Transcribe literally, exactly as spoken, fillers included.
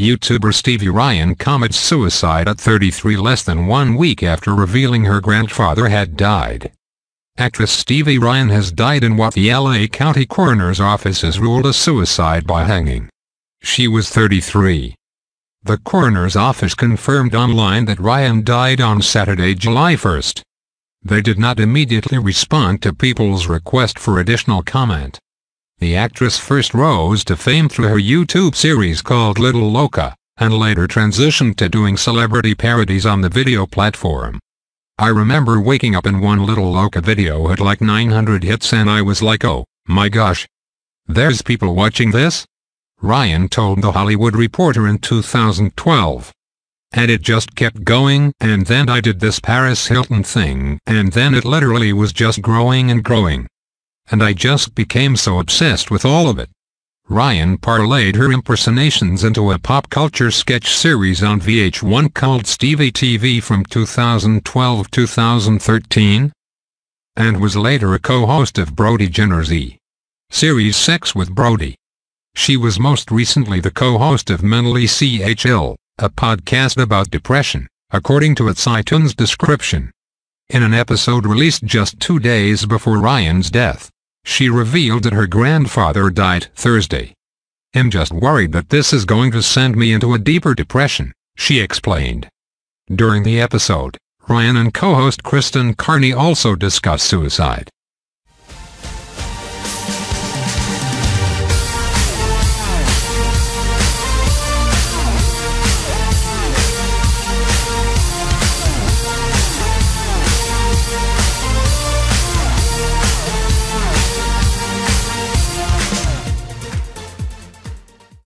YouTuber Stevie Ryan commits suicide at thirty-three less than one week after revealing her grandfather had died. Actress Stevie Ryan has died in what the L A County Coroner's Office has ruled a suicide by hanging. She was thirty-three. The coroner's office confirmed online that Ryan died on Saturday, July first. They did not immediately respond to people's request for additional comment. The actress first rose to fame through her YouTube series called Little Loca, and later transitioned to doing celebrity parodies on the video platform. I remember waking up in one Little Loca video had like nine hundred hits and I was like, oh, my gosh. There's people watching this? Ryan told The Hollywood Reporter in two thousand twelve. And it just kept going, and then I did this Paris Hilton thing, and then it literally was just growing and growing. And I just became so obsessed with all of it. Ryan parlayed her impersonations into a pop culture sketch series on V H one called Stevie T V from two thousand twelve to two thousand thirteen, and was later a co-host of Brody Jenner's E! series Sex with Brody. She was most recently the co-host of Mentally Chill, a podcast about depression, according to its iTunes description. In an episode released just two days before Ryan's death, she revealed that her grandfather died Thursday. "I'm just worried that this is going to send me into a deeper depression," she explained. During the episode, Ryan and co-host Kristen Carney also discussed suicide.